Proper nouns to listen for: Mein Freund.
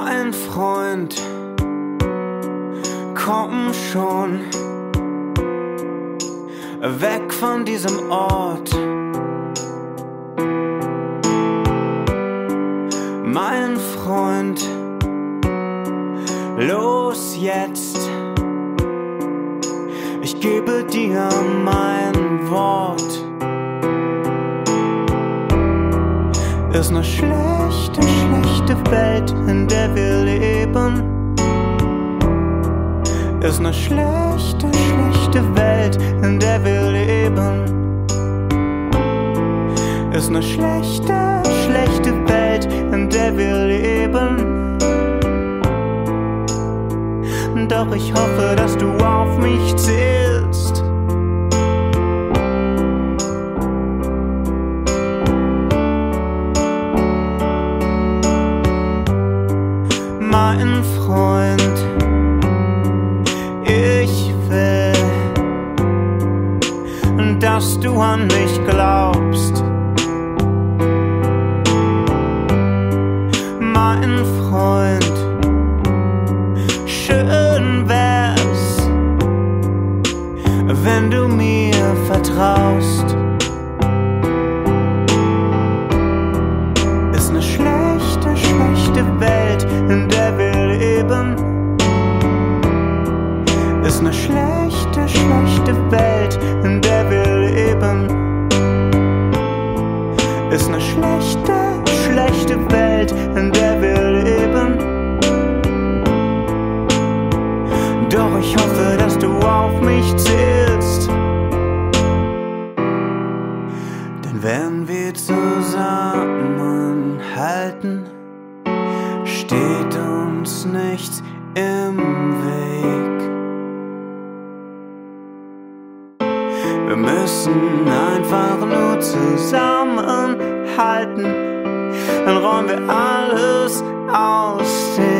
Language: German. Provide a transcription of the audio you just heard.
Mein Freund, komm schon weg von diesem Ort. Mein Freund, los jetzt, ich gebe dir mein Wort. Ist ne schlechte Welt, in der wir leben. Ist ne schlechte Welt, in der wir leben. Ist ne schlechte Welt, in der wir leben. Doch ich hoffe, dass du auf mich zählst. Mein Freund, ich will, dass du an mich glaubst. Mein Freund, schön wär's, wenn du mir vertraust. Ist ne schlechte Welt, in der wir leben. Ist ne schlechte Welt, in der wir leben. Ist ne schlechte Welt, in der wir leben. Doch ich hoffe, dass du auf mich zählst. Denn wenn wir zusammenhalten, steht uns nichts im Weg. Wir müssen einfach nur zusammenhalten, dann räumen wir alles aus dem Weg.